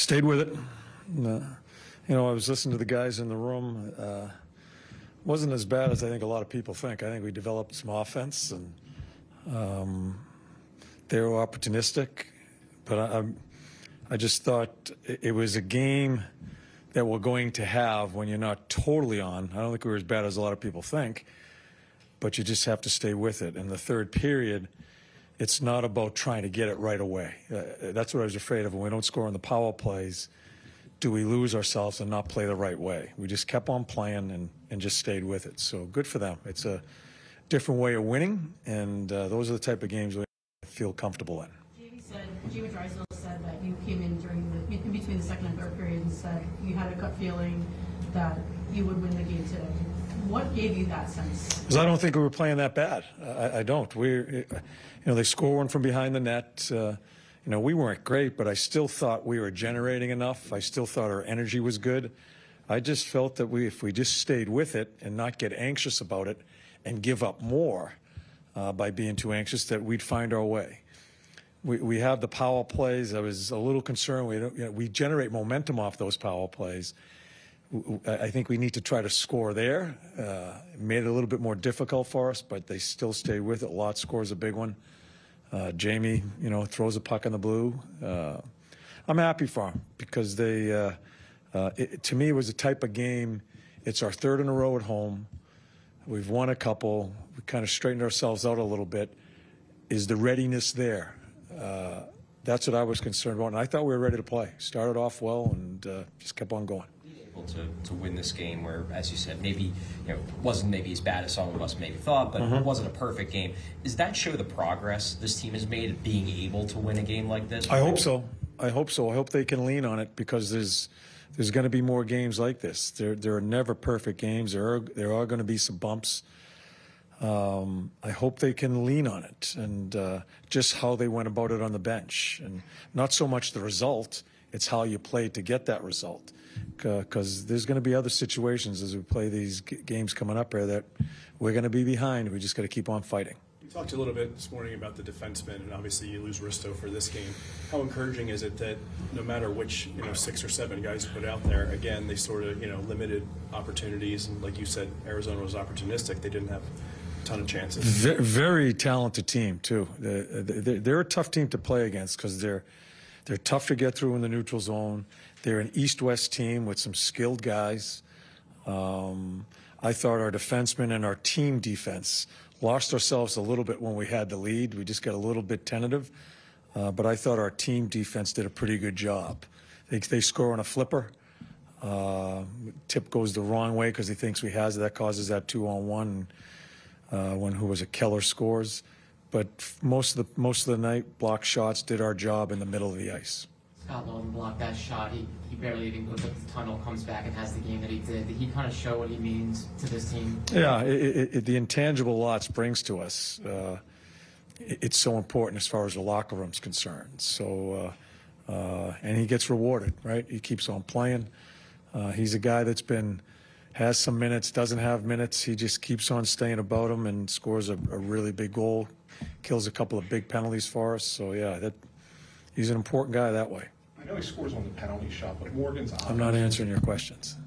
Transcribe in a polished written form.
stayed with it. And, you know, I was listening to the guys in the room. Wasn't as bad as I think a lot of people think. I think we developed some offense, and they were opportunistic. But I just thought it was a game that we're going to have when you're not totally on. I don't think we were as bad as a lot of people think, but you just have to stay with it. In the third period, it's not about trying to get it right away. That's what I was afraid of. When we don't score on the power plays, do we lose ourselves and not play the right way? We just kept on playing and just stayed with it. So good for them. It's a different way of winning, and those are the type of games we feel comfortable in. Jamie Drysdale said that you came in during the, in between the second and third period, and said you had a gut feeling that you would win the game today. What gave you that sense? Because I don't think we were playing that bad. I don't. You know, they score one from behind the net. You know, we weren't great, but I still thought we were generating enough. I still thought our energy was good. I just felt that if we just stayed with it and not get anxious about it and give up more by being too anxious, that we'd find our way. We have the power plays. I was a little concerned. We generate momentum off those power plays. I think we need to try to score there. It made it a little bit more difficult for us, but they still stayed with it. Lott scores a big one. Jamie, you know, throws a puck in the blue. I'm happy for them because they, to me, it was a type of game. It's our third in a row at home. We've won a couple. We kind of straightened ourselves out a little bit. Is the readiness there? That's what I was concerned about, and I thought we were ready to play. Started off well and just kept on going. To win this game where, as you said, maybe, you know, wasn't maybe as bad as some of us maybe thought, but it wasn't a perfect game. Does that show the progress this team has made of being able to win a game like this? I hope so. I hope so. I hope they can lean on it, because there's going to be more games like this. There are never perfect games. There are going to be some bumps. I hope they can lean on it, and just how they went about it on the bench, and not so much the result, it's how you play to get that result, because there's going to be other situations as we play these games coming up here that we're going to be behind. We just got to keep on fighting. You talked a little bit this morning about the defensemen, and obviously you lose Risto for this game. How encouraging is it that no matter which, you know, 6 or 7 guys put out there, again, they sort of, you know, limited opportunities, and like you said, Arizona was opportunistic. They didn't have ton of chances. Very talented team too. They're a tough team to play against, because they're tough to get through in the neutral zone. They're an East-West team with some skilled guys. I thought our defensemen and our team defense lost ourselves a little bit when we had the lead. We just got a little bit tentative, but I thought our team defense did a pretty good job. They score on a flipper. Tip goes the wrong way because he thinks he has it. That causes that 2-on-1. And, one who was a Keller scores, but most of the night block shots did our job in the middle of the ice. Scott Laughton blocked that shot. He barely even goes up the tunnel, comes back and has the game that he did. Did he kind of show what he means to this team? Yeah, the intangible Lott brings to us. It's so important as far as the locker room's concerned. So, and he gets rewarded, right? He keeps on playing. He's a guy that's been. Has some minutes, doesn't have minutes. He just keeps on staying about him and scores a really big goal, kills a couple of big penalties for us. So, yeah, he's an important guy that way. I know he scores on the penalty shot, but Morgan's on. I'm not answering your questions.